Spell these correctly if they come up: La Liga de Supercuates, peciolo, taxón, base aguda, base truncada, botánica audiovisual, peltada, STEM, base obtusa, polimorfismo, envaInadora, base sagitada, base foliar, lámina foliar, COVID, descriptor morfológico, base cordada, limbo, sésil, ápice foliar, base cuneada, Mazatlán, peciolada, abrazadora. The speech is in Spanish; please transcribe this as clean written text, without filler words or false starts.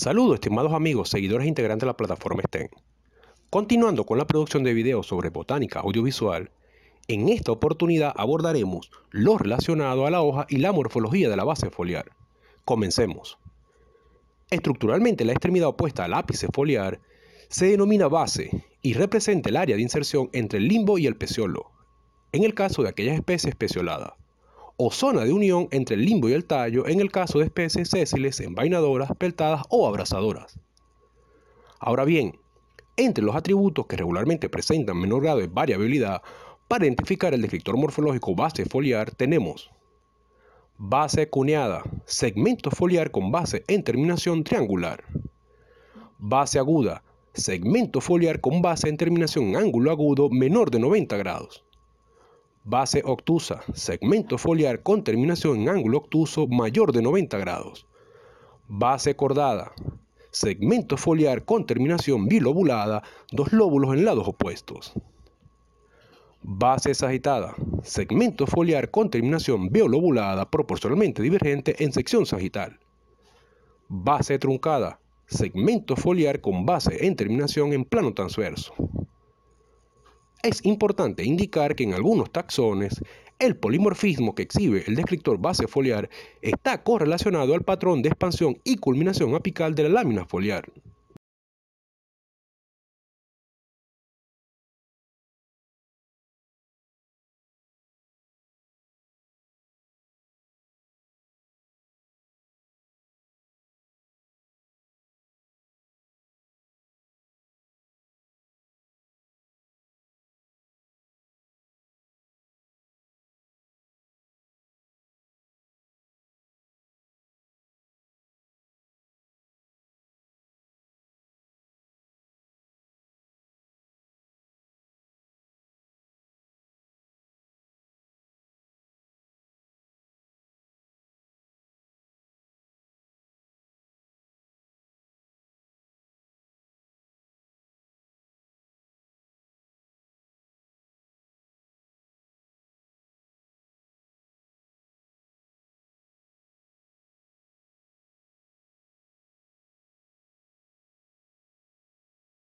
Saludos, estimados amigos, seguidores e integrantes de la plataforma STEM. Continuando con la producción de videos sobre botánica audiovisual, en esta oportunidad abordaremos lo relacionado a la hoja y la morfología de la base foliar. Comencemos. Estructuralmente, la extremidad opuesta al ápice foliar se denomina base y representa el área de inserción entre el limbo y el peciolo, en el caso de aquellas especies pecioladas, o zona de unión entre el limbo y el tallo en el caso de especies sésiles, envainadoras, peltadas o abrazadoras. Ahora bien, entre los atributos que regularmente presentan menor grado de variabilidad para identificar el descriptor morfológico base foliar tenemos base cuneada, segmento foliar con base en terminación triangular; base aguda, segmento foliar con base en terminación ángulo agudo menor de 90 grados; base obtusa, segmento foliar con terminación en ángulo obtuso mayor de 90 grados; base cordada, segmento foliar con terminación bilobulada, dos lóbulos en lados opuestos; base sagitada, segmento foliar con terminación bilobulada proporcionalmente divergente en sección sagital; base truncada, segmento foliar con base en terminación en plano transverso. Es importante indicar que en algunos taxones, el polimorfismo que exhibe el descriptor base foliar está correlacionado al patrón de expansión y culminación apical de la lámina foliar.